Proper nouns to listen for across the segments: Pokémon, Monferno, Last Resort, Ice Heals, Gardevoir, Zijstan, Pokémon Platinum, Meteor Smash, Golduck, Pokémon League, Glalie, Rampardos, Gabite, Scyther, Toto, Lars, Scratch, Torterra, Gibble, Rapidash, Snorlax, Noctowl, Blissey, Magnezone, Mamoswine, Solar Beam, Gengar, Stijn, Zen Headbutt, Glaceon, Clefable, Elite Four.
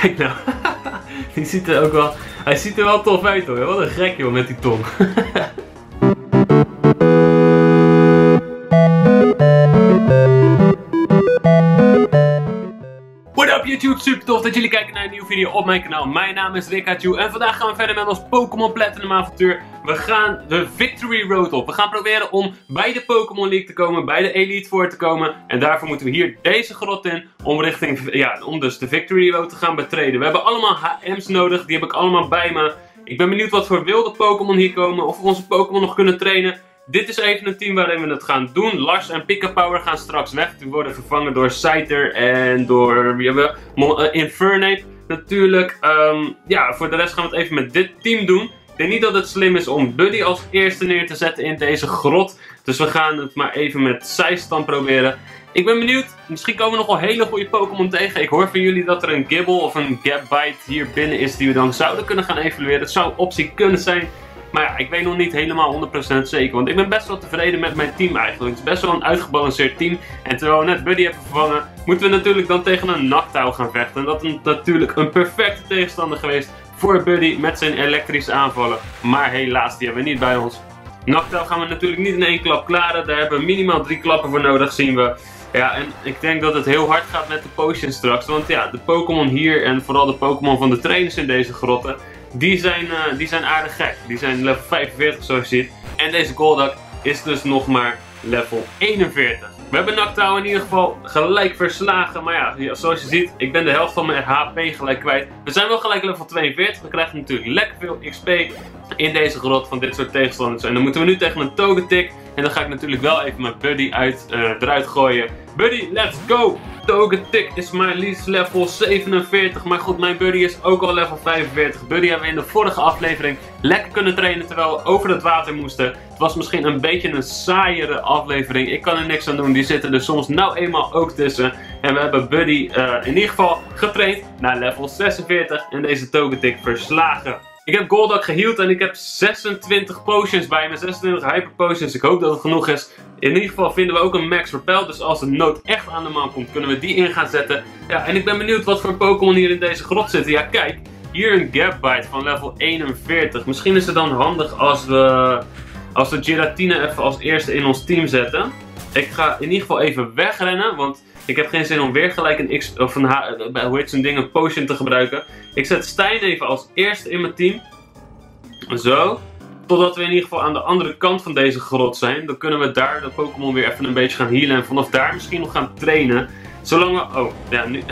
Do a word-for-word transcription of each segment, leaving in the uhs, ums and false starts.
Kijk nou. Die ziet er ook wel... Hij ziet er wel tof uit hoor. Wat een gek joh met die tong. YouTube, super tof dat jullie kijken naar een nieuwe video op mijn kanaal. Mijn naam is Rikachu en vandaag gaan we verder met ons Pokémon Platinum avontuur. We gaan de Victory Road op. We gaan proberen om bij de Pokémon League te komen, bij de Elite Four te komen. En daarvoor moeten we hier deze grot in om, richting, ja, om dus de Victory Road te gaan betreden. We hebben allemaal H M's nodig, die heb ik allemaal bij me. Ik ben benieuwd wat voor wilde Pokémon hier komen, of we onze Pokémon nog kunnen trainen. Dit is even een team waarin we het gaan doen. Lars en Pikkapower gaan straks weg. Die worden vervangen door Scyther en door wie hebben we? Infernape natuurlijk. Um, ja, voor de rest gaan we het even met dit team doen. Ik denk niet dat het slim is om Buddy als eerste neer te zetten in deze grot. Dus we gaan het maar even met Zijstan proberen. Ik ben benieuwd. Misschien komen we nog wel hele goede Pokémon tegen. Ik hoor van jullie dat er een Gibble of een Gabite hier binnen is die we dan zouden kunnen gaan evalueren. Het zou een optie kunnen zijn. Maar ja, ik weet nog niet helemaal honderd procent zeker, want ik ben best wel tevreden met mijn team eigenlijk. Het is best wel een uitgebalanceerd team. En terwijl we net Buddy hebben vervangen, moeten we natuurlijk dan tegen een Noctowl gaan vechten. En dat is natuurlijk een perfecte tegenstander geweest voor Buddy met zijn elektrische aanvallen. Maar helaas, die hebben we niet bij ons. Noctowl gaan we natuurlijk niet in één klap klaren. Daar hebben we minimaal drie klappen voor nodig, zien we. Ja, en ik denk dat het heel hard gaat met de potions straks. Want ja, de Pokémon hier en vooral de Pokémon van de trainers in deze grotten... Die zijn, uh, die zijn aardig gek. Die zijn level vijfenveertig zoals je ziet. En deze Golduck is dus nog maar level eenenveertig. We hebben Noctowl in ieder geval gelijk verslagen. Maar ja, zoals je ziet, ik ben de helft van mijn H P gelijk kwijt. We zijn wel gelijk level tweeënveertig. We krijgen natuurlijk lekker veel X P in deze grot van dit soort tegenstanders. En dan moeten we nu tegen een Togetic. En dan ga ik natuurlijk wel even mijn Buddy uit, uh, eruit gooien. Buddy, let's go! Togetic is maar liefst level zevenenveertig. Maar goed, mijn Buddy is ook al level vijfenveertig. Buddy hebben we in de vorige aflevering lekker kunnen trainen terwijl we over het water moesten. Het was misschien een beetje een saaiere aflevering. Ik kan er niks aan doen. Die zitten er soms nou eenmaal ook tussen. En we hebben Buddy uh, in ieder geval getraind naar level zesenveertig. En deze Togetic verslagen. Ik heb Golduck geheeld en ik heb zesentwintig potions bij me, zesentwintig hyper potions. Ik hoop dat het genoeg is. In ieder geval vinden we ook een max repel, dus als de nood echt aan de man komt, kunnen we die in gaan zetten. Ja, en ik ben benieuwd wat voor Pokémon hier in deze grot zitten. Ja, kijk, hier een Gabite van level eenenveertig. Misschien is het dan handig als we, als we Giratina even als eerste in ons team zetten. Ik ga in ieder geval even wegrennen, want... Ik heb geen zin om weer gelijk een X, of een, hoe heet zo'n ding, een potion te gebruiken. Ik zet Stijn even als eerste in mijn team. Zo. Totdat we in ieder geval aan de andere kant van deze grot zijn. Dan kunnen we daar de Pokémon weer even een beetje gaan healen. En vanaf daar misschien nog gaan trainen. Zolang we... Oh, ja nu...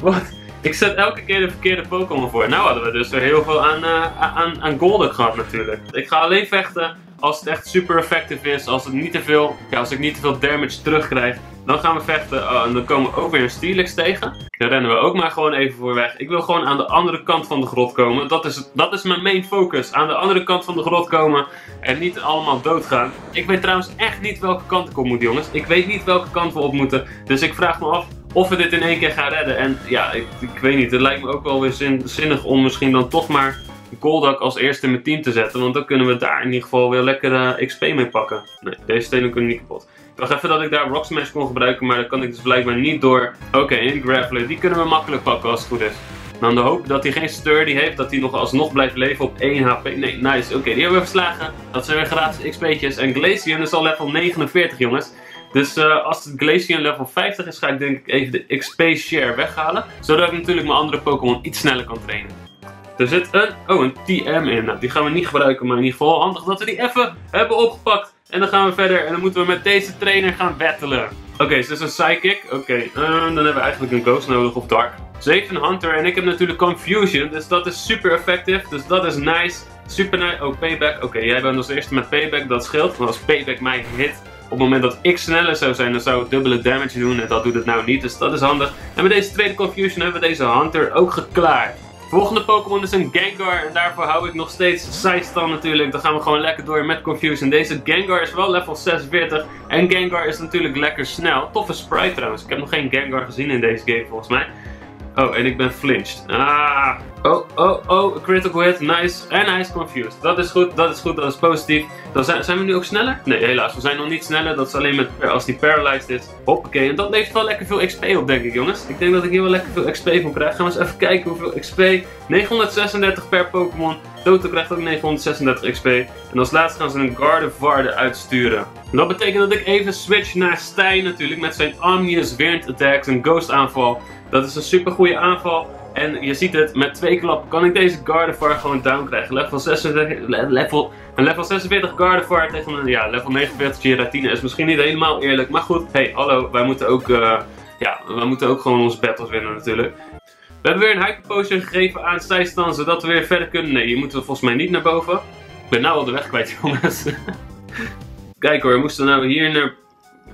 Wat? Ik zet elke keer de verkeerde Pokémon voor. Nou hadden we dus weer heel veel aan, uh, aan, aan Golduck gehad natuurlijk. Ik ga alleen vechten als het echt super effectief is. Als, het niet te veel, ja, als ik niet te veel damage terugkrijg. Dan gaan we vechten uh, en dan komen we ook weer een Steelix tegen. Daar rennen we ook maar gewoon even voor weg. Ik wil gewoon aan de andere kant van de grot komen. Dat is, dat is mijn main focus. Aan de andere kant van de grot komen en niet allemaal doodgaan. Ik weet trouwens echt niet welke kant ik op moet, jongens. Ik weet niet welke kant we op moeten. Dus ik vraag me af of we dit in één keer gaan redden. En ja, ik, ik weet niet. Het lijkt me ook wel weer zin, zinnig om misschien dan toch maar Golduck als eerste in mijn team te zetten. Want dan kunnen we daar in ieder geval weer lekker uh, X P mee pakken. Nee, deze stenen kunnen niet kapot. Ik dacht even dat ik daar Rock Smash kon gebruiken, maar daar kan ik dus blijkbaar niet door. Oké, okay, een Graveler, die kunnen we makkelijk pakken als het goed is. Dan de hoop dat hij geen Sturdy heeft, dat hij nog alsnog blijft leven op één H P. Nee, nice. Oké, okay, die hebben we verslagen. Dat zijn weer gratis X P'tjes. En Glaceon is al level negenenveertig, jongens. Dus uh, als het Glaceon level vijftig is, ga ik denk ik even de X P share weghalen. Zodat ik natuurlijk mijn andere Pokémon iets sneller kan trainen. Er zit een... Oh, een T M in. Nou, die gaan we niet gebruiken, maar in ieder geval handig dat we die even hebben opgepakt. En dan gaan we verder en dan moeten we met deze trainer gaan battelen. Oké, okay, dus dat is een Psychic. Oké, okay, uh, dan hebben we eigenlijk een Ghost nodig of Dark. zeven Hunter en ik heb natuurlijk Confusion, dus dat is super effectief. Dus dat is nice. Super nice. Oh, Payback. Oké, okay, jij bent als eerste met Payback, dat scheelt. Want als Payback mij hit, op het moment dat ik sneller zou zijn, dan zou ik dubbele damage doen. En dat doet het nou niet, dus dat is handig. En met deze tweede Confusion hebben we deze Hunter ook geklaard. Volgende Pokémon is een Gengar en daarvoor hou ik nog steeds Zijstan natuurlijk. Dan gaan we gewoon lekker door met Confusion. Deze Gengar is wel level zesenveertig en Gengar is natuurlijk lekker snel. Toffe sprite trouwens, ik heb nog geen Gengar gezien in deze game volgens mij. Oh, en ik ben flinched. Ah. Oh, oh, oh. Critical hit. Nice. En hij is confused. Dat is goed. Dat is goed. Dat is positief. Dan zijn, zijn we nu ook sneller? Nee, helaas. We zijn nog niet sneller. Dat is alleen met, als die paralyzed is. Hoppakee. En dat levert wel lekker veel X P op, denk ik, jongens. Ik denk dat ik hier wel lekker veel X P voor krijg. Gaan we eens even kijken hoeveel X P. negenhonderdzesendertig per Pokémon. Toto krijgt ook negenhonderdzesendertig X P. En als laatste gaan ze een Gardevoir eruit sturen. En dat betekent dat ik even switch naar Stijn natuurlijk. Met zijn Omnius Wind Attacks en Ghost aanval. Dat is een super goede aanval. En je ziet het, met twee klappen kan ik deze Gardevoir gewoon down krijgen. Level zesenveertig, level, een level zesenveertig Gardevoir tegen een ja, level negenenveertig Giratina is misschien niet helemaal eerlijk. Maar goed, hey, hallo, wij moeten ook, uh, ja, wij moeten ook gewoon onze battles winnen natuurlijk. We hebben weer een hyper potion gegeven aan Zijstan, zodat we weer verder kunnen. Nee, hier moeten we volgens mij niet naar boven. Ik ben nou al de weg kwijt, jongens. Kijk hoor, moesten we nou hier naar...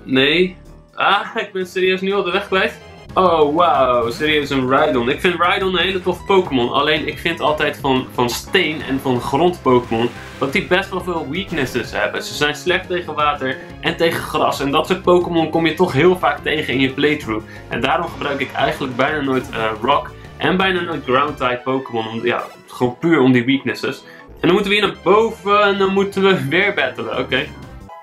Nee. Ah, ik ben serieus nu al de weg kwijt. Oh wow, serieus een Rhydon. Ik vind Rhydon een hele toffe Pokémon. Alleen ik vind altijd van, van steen en van grond Pokémon dat die best wel veel weaknesses hebben. Ze zijn slecht tegen water en tegen gras. En dat soort Pokémon kom je toch heel vaak tegen in je playthrough. En daarom gebruik ik eigenlijk bijna nooit uh, rock en bijna nooit ground-type Pokémon. Ja, gewoon puur om die weaknesses. En dan moeten we hier naar boven en dan moeten we weer battelen, oké. Okay.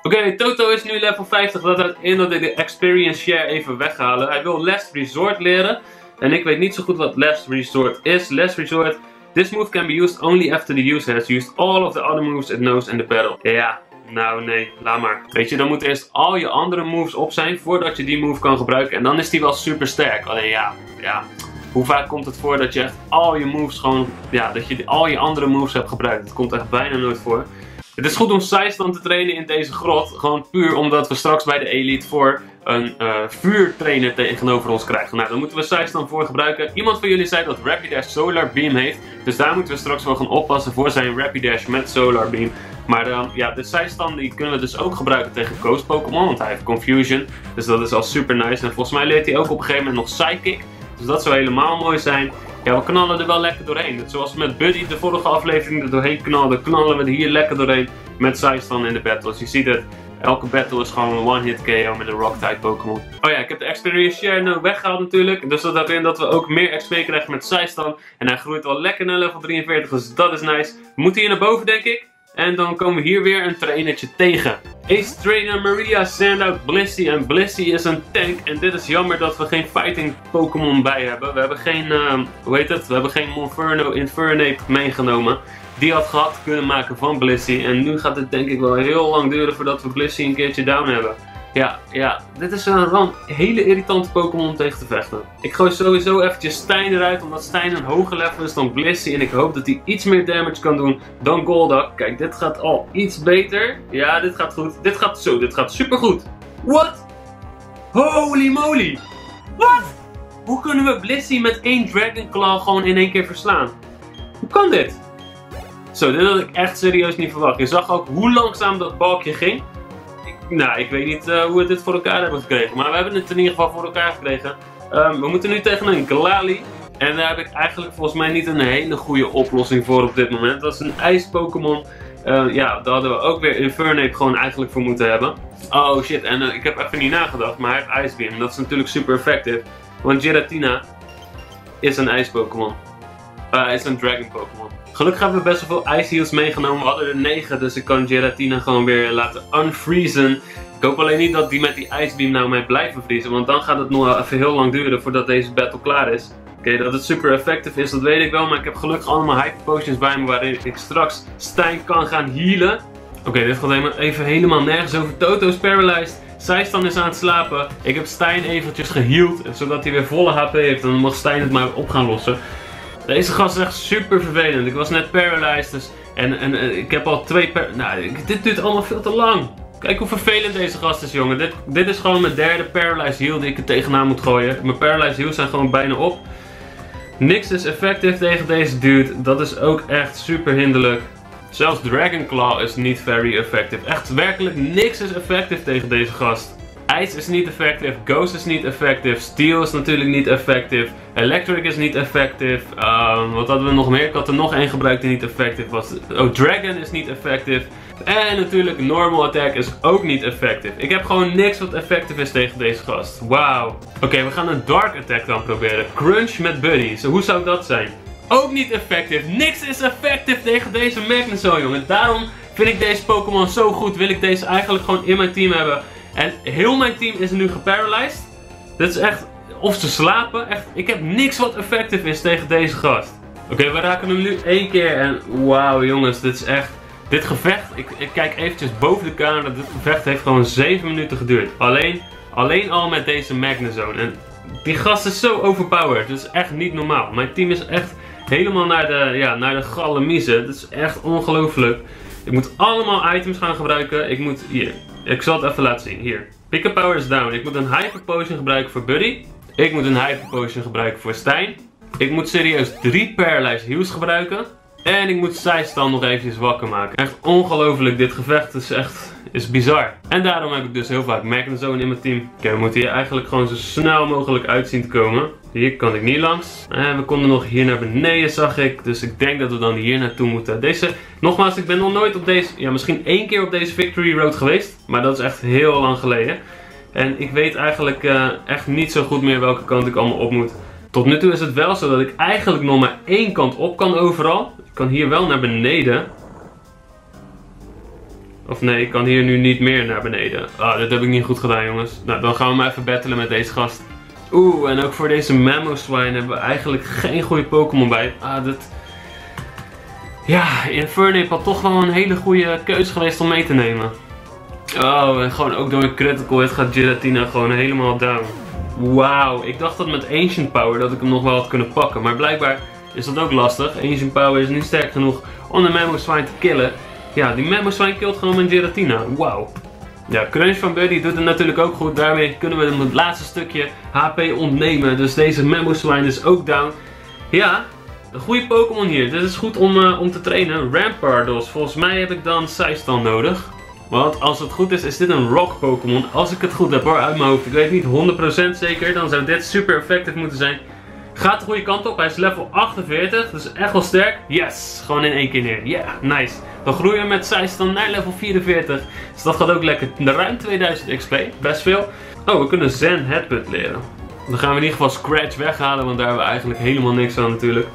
Oké, okay, Toto is nu level vijftig. Dat houdt in dat ik de Experience Share even weghalen. Hij wil Last Resort leren. En ik weet niet zo goed wat Last Resort is. Last Resort. This move can be used only after the user has used all of the other moves it knows in the battle. Ja, yeah. Nou nee, laat maar. Weet je, dan moeten eerst al je andere moves op zijn voordat je die move kan gebruiken. En dan is die wel super sterk. Alleen ja, ja. Hoe vaak komt het voor dat je echt al je moves gewoon... Ja, dat je al je andere moves hebt gebruikt. Dat komt echt bijna nooit voor. Het is goed om Psystand te trainen in deze grot, gewoon puur omdat we straks bij de Elite Four een uh, vuurtrainer tegenover ons krijgen. Nou, daar moeten we Psystand voor gebruiken. Iemand van jullie zei dat Rapidash Solar Beam heeft, dus daar moeten we straks wel gaan oppassen voor zijn Rapidash met Solar Beam. Maar uh, ja, de Psystand die kunnen we dus ook gebruiken tegen Ghost Pokémon, want hij heeft Confusion. Dus dat is al super nice. En volgens mij leert hij ook op een gegeven moment nog Psychic, dus dat zou helemaal mooi zijn. Ja, we knallen er wel lekker doorheen. Zoals we met Buddy de vorige aflevering er doorheen knalden, knallen we er hier lekker doorheen met Zijstan in de battles. Je ziet het, elke battle is gewoon een one-hit K O met een Rock-type Pokémon. Oh ja, ik heb de Experience Share nu weggehaald natuurlijk. Dus dat houdt in dat we ook meer X P krijgen met Zijstan. En hij groeit al lekker naar level drieënveertig, dus dat is nice. We moeten hier naar boven, denk ik. En dan komen we hier weer een trainertje tegen. Ace Trainer Maria send out Blissey. En Blissey is een tank. En dit is jammer dat we geen fighting Pokémon bij hebben. We hebben geen, uh, hoe heet het? We hebben geen Monferno Infernape meegenomen. Die had gehad kunnen maken van Blissey. En nu gaat het denk ik wel heel lang duren voordat we Blissey een keertje down hebben. Ja, ja. Dit is een ramp. Hele irritante Pokémon tegen te vechten. Ik gooi sowieso eventjes Stijn eruit, omdat Stijn een hoger level is dan Blissey. En ik hoop dat hij iets meer damage kan doen dan Golduck. Kijk, dit gaat al iets beter. Ja, dit gaat goed. Dit gaat zo. Dit gaat supergoed. What? Holy moly. Wat? Hoe kunnen we Blissey met één Dragon Claw gewoon in één keer verslaan? Hoe kan dit? Zo, dit had ik echt serieus niet verwacht. Je zag ook hoe langzaam dat balkje ging. Nou, ik weet niet uh, hoe we dit voor elkaar hebben gekregen, maar we hebben het in ieder geval voor elkaar gekregen. Um, we moeten nu tegen een Glalie. En daar heb ik eigenlijk volgens mij niet een hele goede oplossing voor op dit moment. Dat is een ijs-Pokémon. Uh, ja, daar hadden we ook weer Infernape gewoon eigenlijk voor moeten hebben. Oh shit, en uh, ik heb even niet nagedacht, maar hij heeft Ice Beam. Dat is natuurlijk super effectief, want Giratina is een ijs-Pokémon. Uh, is een Dragon Pokémon. Gelukkig hebben we best wel veel Ice Heals meegenomen. We hadden er negen, dus ik kan Giratina gewoon weer laten unfreezen. Ik hoop alleen niet dat die met die Ice Beam nou mij blijven vriezen, want dan gaat het nog even heel lang duren voordat deze battle klaar is. Oké, okay, dat het super effectief is, dat weet ik wel, maar ik heb gelukkig allemaal Hyper Potions bij me waarin ik straks Stijn kan gaan healen. Oké, okay, dit gaat even helemaal nergens over. Toto is paralyzed. Zijstan is aan het slapen. Ik heb Stijn eventjes geheeld, zodat hij weer volle H P heeft en dan mag Stijn het maar op gaan lossen. Deze gast is echt super vervelend. Ik was net paralyzed dus en, en, en ik heb al twee par... Nou, dit duurt allemaal veel te lang. Kijk hoe vervelend deze gast is, jongen. Dit, dit is gewoon mijn derde paralyzed heal die ik er tegenaan moet gooien. Mijn paralyzed heals zijn gewoon bijna op. Niks is effectief tegen deze dude. Dat is ook echt super hinderlijk. Zelfs Dragon Claw is niet very effectief. Echt werkelijk niks is effectief tegen deze gast. Ice is niet effectief, Ghost is niet effectief, Steel is natuurlijk niet effectief, Electric is niet effectief, um, wat hadden we nog meer? Ik had er nog één gebruikt die niet effectief was. Oh, Dragon is niet effectief. En natuurlijk normal attack is ook niet effectief. Ik heb gewoon niks wat effectief is tegen deze gast. Wauw. Oké, okay, we gaan een dark attack dan proberen. Crunch met Buddy. Zo, hoe zou dat zijn? Ook niet effectief. Niks is effectief tegen deze Magnezone, jongen. Daarom vind ik deze Pokémon zo goed. Wil ik deze eigenlijk gewoon in mijn team hebben. En heel mijn team is nu geparalyzed. Dit is echt... Of ze slapen. Echt, ik heb niks wat effectief is tegen deze gast. Oké, okay, we raken hem nu één keer. En wauw, jongens. Dit is echt... Dit gevecht... Ik, ik kijk eventjes boven de camera. Dit gevecht heeft gewoon zeven minuten geduurd. Alleen... Alleen al met deze Magnezone. En die gast is zo overpowered. Dat is echt niet normaal. Mijn team is echt... Helemaal naar de, ja, naar de gallemiezen. Dat is echt ongelooflijk. Ik moet allemaal items gaan gebruiken. Ik moet, hier. Ik zal het even laten zien. Hier. Pick a power is down. Ik moet een hyper potion gebruiken voor Buddy. Ik moet een hyper potion gebruiken voor Stijn. Ik moet serieus drie paralyzed heals gebruiken. En ik moet Zijstan nog eventjes wakker maken. Echt ongelooflijk. Dit gevecht is echt... Is bizar. En daarom heb ik dus heel vaak Magnezone in mijn team. Oké, okay, we moeten hier eigenlijk gewoon zo snel mogelijk uit zien te komen. Hier kan ik niet langs. En we konden nog hier naar beneden, zag ik. Dus ik denk dat we dan hier naartoe moeten. Deze, nogmaals, ik ben nog nooit op deze... Ja, misschien één keer op deze Victory Road geweest. Maar dat is echt heel lang geleden. En ik weet eigenlijk uh, echt niet zo goed meer welke kant ik allemaal op moet. Tot nu toe is het wel zo dat ik eigenlijk nog maar één kant op kan overal. Ik kan hier wel naar beneden. Of nee, ik kan hier nu niet meer naar beneden. Ah, dat heb ik niet goed gedaan, jongens. Nou, dan gaan we maar even battelen met deze gast. Oeh, en ook voor deze Mamoswine hebben we eigenlijk geen goede Pokémon bij. Ah, dat... Ja, Infernape had toch wel een hele goede keuze geweest om mee te nemen. Oh, en gewoon ook door een critical hit gaat Giratina gewoon helemaal down. Wauw, ik dacht dat met Ancient Power dat ik hem nog wel had kunnen pakken. Maar blijkbaar is dat ook lastig. Ancient Power is niet sterk genoeg om de Mamoswine te killen. Ja, die Mamoswine killt gewoon met Giratina. Wauw. Ja, Crunch van Buddy doet het natuurlijk ook goed. Daarmee kunnen we hem het laatste stukje H P ontnemen. Dus deze Mamoswine is ook down. Ja, een goede Pokémon hier. Dit is goed om, uh, om te trainen. Rampardos. Volgens mij heb ik dan Psystand nodig. Want als het goed is, is dit een Rock Pokémon. Als ik het goed heb hoor, uit mijn hoofd. Ik weet niet honderd procent zeker. Dan zou dit super effectief moeten zijn. Gaat de goede kant op. Hij is level achtenveertig. Dus echt wel sterk. Yes. Gewoon in één keer neer. Ja, yeah, nice. Dan groeien we met Zijstan naar level vierenveertig. Dus dat gaat ook lekker. Ruim tweeduizend X P. Best veel. Oh, we kunnen Zen Headbutt leren. Dan gaan we in ieder geval Scratch weghalen. Want daar hebben we eigenlijk helemaal niks aan natuurlijk.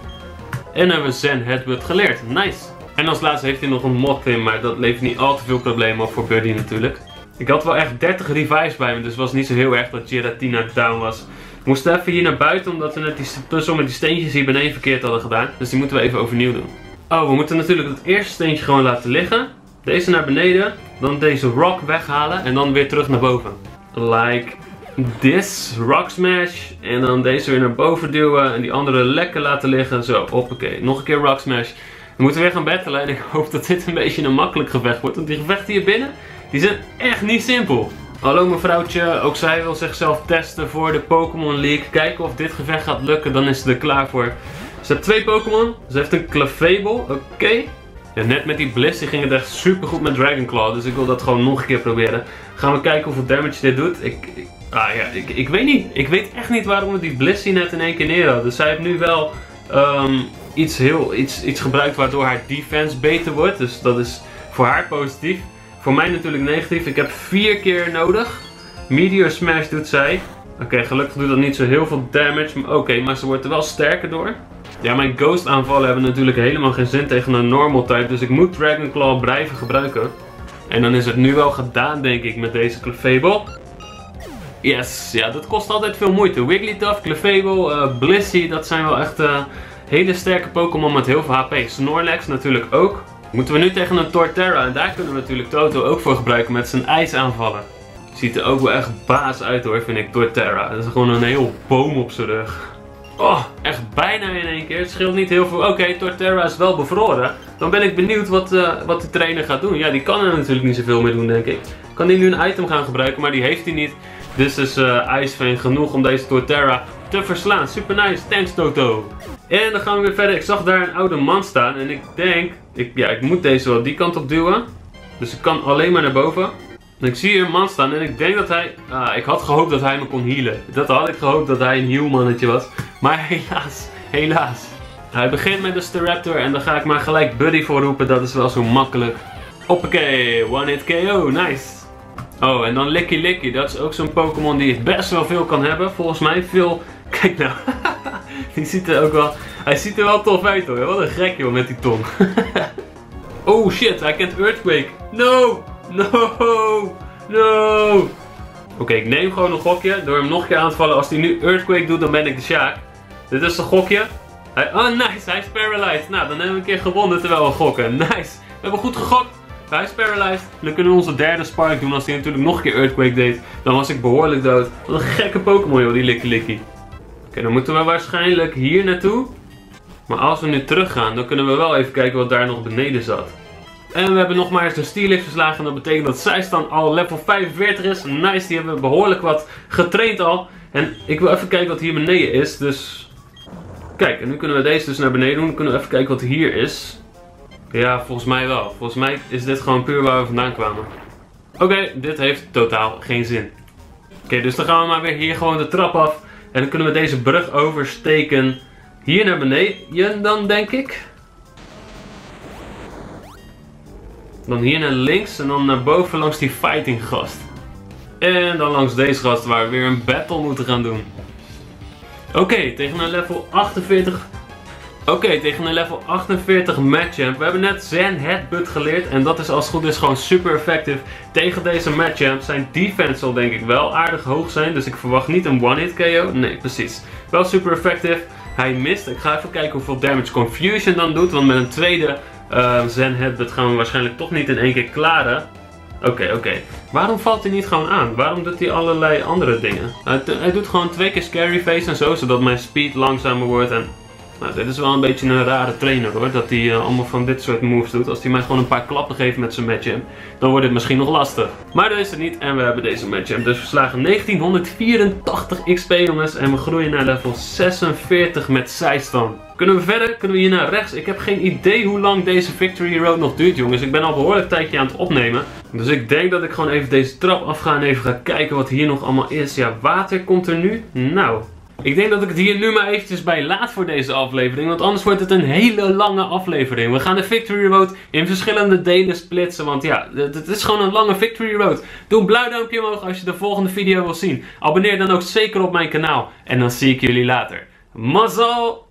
En hebben we Zen Headbutt geleerd. Nice. En als laatste heeft hij nog een mod in. Maar dat levert niet al te veel problemen op voor Buddy natuurlijk. Ik had wel echt dertig revives bij me. Dus het was niet zo heel erg dat Giratina down was. We moesten even hier naar buiten, omdat we net die puzzel met die steentjes hier beneden verkeerd hadden gedaan. Dus die moeten we even overnieuw doen. Oh, we moeten natuurlijk dat eerste steentje gewoon laten liggen. Deze naar beneden. Dan deze rock weghalen. En dan weer terug naar boven. Like this. Rock smash. En dan deze weer naar boven duwen. En die andere lekker laten liggen. Zo, hoppakee. Nog een keer rock smash. We moeten weer gaan battelen. En ik hoop dat dit een beetje een makkelijk gevecht wordt. Want die gevechten hier binnen, die zijn echt niet simpel. Hallo mevrouwtje, ook zij wil zichzelf testen voor de Pokémon League. Kijken of dit gevecht gaat lukken, dan is ze er klaar voor. Ze heeft twee Pokémon, ze heeft een Clefable, oké. Okay. Ja, net met die Blissey ging het echt super goed met Dragon Claw, dus ik wil dat gewoon nog een keer proberen. Gaan we kijken hoeveel damage dit doet. Ik, ik, ah ja, ik, ik weet niet. Ik weet echt niet waarom we die Blissey net in één keer neer hadden. Dus zij heeft nu wel um, iets, heel, iets, iets gebruikt waardoor haar defense beter wordt, dus dat is voor haar positief. Voor mij natuurlijk negatief. Ik heb vier keer nodig. Meteor Smash doet zij. Oké, okay, gelukkig doet dat niet zo heel veel damage. Oké, okay, maar ze wordt er wel sterker door. Ja, mijn ghost aanvallen hebben natuurlijk helemaal geen zin tegen een normal type. Dus ik moet Dragon Claw blijven gebruiken. En dan is het nu wel gedaan, denk ik, met deze Clefable. Yes, ja, dat kost altijd veel moeite. Wigglytuff, Clefable, uh, Blissey, dat zijn wel echt uh, hele sterke Pokémon met heel veel H P. Snorlax natuurlijk ook. Moeten we nu tegen een Torterra en daar kunnen we natuurlijk Toto ook voor gebruiken met zijn ijsaanvallen. Ziet er ook wel echt baas uit hoor, vind ik, Torterra. Dat is gewoon een heel boom op zijn rug. Oh, echt bijna in één keer. Het scheelt niet heel veel. Oké, okay, Torterra is wel bevroren. Dan ben ik benieuwd wat, uh, wat de trainer gaat doen. Ja, die kan er natuurlijk niet zoveel mee doen, denk ik. Kan die nu een item gaan gebruiken, maar die heeft hij niet. Dus is uh, ijsveen genoeg om deze Torterra te verslaan. Super nice, thanks Toto. En dan gaan we weer verder. Ik zag daar een oude man staan en ik denk... Ik, ja, ik moet deze wel die kant op duwen. Dus ik kan alleen maar naar boven. En ik zie hier een man staan en ik denk dat hij... Ah, ik had gehoopt dat hij me kon healen. Dat had ik gehoopt dat hij een healmannetje was. Maar helaas, helaas. Hij begint met de Staraptor en dan ga ik maar gelijk Buddy voor roepen. Dat is wel zo makkelijk. Hoppakee, one hit K O, nice. Oh, en dan Licky Licky, dat is ook zo'n Pokémon die best wel veel kan hebben. Volgens mij veel... Kijk nou, die ziet er ook wel... Hij ziet er wel tof uit hoor, wat een gek joh met die tong. Oh shit, hij kent Earthquake. No, no, no. Oké, okay, ik neem gewoon een gokje. Door hem nog een keer aan te vallen, als hij nu Earthquake doet, dan ben ik de Sjaak. Dit is een gokje. Hij... Oh nice, hij is paralyzed. Nou, dan hebben we een keer gewonnen terwijl we gokken. Nice, we hebben goed gegokt. Hij is paralyzed. Dan kunnen we onze derde spark doen. Als hij natuurlijk nog een keer Earthquake deed, dan was ik behoorlijk dood. Wat een gekke Pokémon joh, die Licky Licky. Oké, okay, dan moeten we waarschijnlijk hier naartoe. Maar als we nu terug gaan, dan kunnen we wel even kijken wat daar nog beneden zat. En we hebben nog maar eens een Steelix verslagen. En dat betekent dat Zijstan al level vijfenveertig is. Nice, die hebben we behoorlijk wat getraind al. En ik wil even kijken wat hier beneden is. Dus kijk, en nu kunnen we deze dus naar beneden doen. Dan kunnen we even kijken wat hier is. Ja, volgens mij wel. Volgens mij is dit gewoon puur waar we vandaan kwamen. Oké, okay, dit heeft totaal geen zin. Oké, okay, dus dan gaan we maar weer hier gewoon de trap af. En dan kunnen we deze brug oversteken. Hier naar beneden dan, denk ik. Dan hier naar links en dan naar boven langs die fighting gast. En dan langs deze gast waar we weer een battle moeten gaan doen. Oké, okay, tegen een level achtenveertig... Oké, okay, tegen een level achtenveertig matchamp. We hebben net Zen Headbutt geleerd. En dat is als het goed is gewoon super effectief tegen deze matchamp. Zijn defense zal denk ik wel aardig hoog zijn. Dus ik verwacht niet een one hit K O. Nee, precies. Wel super effectief. Hij mist. Ik ga even kijken hoeveel damage Confusion dan doet. Want met een tweede uh, Zen Headbutt gaan we waarschijnlijk toch niet in één keer klaren. Oké, okay, oké. Okay. Waarom valt hij niet gewoon aan? Waarom doet hij allerlei andere dingen? Hij, hij doet gewoon twee keer Scary Face en zo. Zodat mijn speed langzamer wordt en... Nou, dit is wel een beetje een rare trainer hoor, dat hij uh, allemaal van dit soort moves doet. Als hij mij gewoon een paar klappen geeft met zijn matchup, dan wordt het misschien nog lastig. Maar dat is het niet en we hebben deze matchup. Dus we slagen negentienhonderdvierentachtig X P jongens en we groeien naar level zesenveertig met Zijstan. Kunnen we verder? Kunnen we hier naar rechts? Ik heb geen idee hoe lang deze Victory Road nog duurt jongens. Ik ben al behoorlijk tijdje aan het opnemen. Dus ik denk dat ik gewoon even deze trap afga en even ga kijken wat hier nog allemaal is. Ja, water komt er nu. Nou... Ik denk dat ik het hier nu maar eventjes bij laat voor deze aflevering, want anders wordt het een hele lange aflevering. We gaan de Victory Road in verschillende delen splitsen, want ja, het is gewoon een lange Victory Road. Doe een blauw duimpje omhoog als je de volgende video wil zien. Abonneer dan ook zeker op mijn kanaal en dan zie ik jullie later. Mazzel!